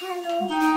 Hello.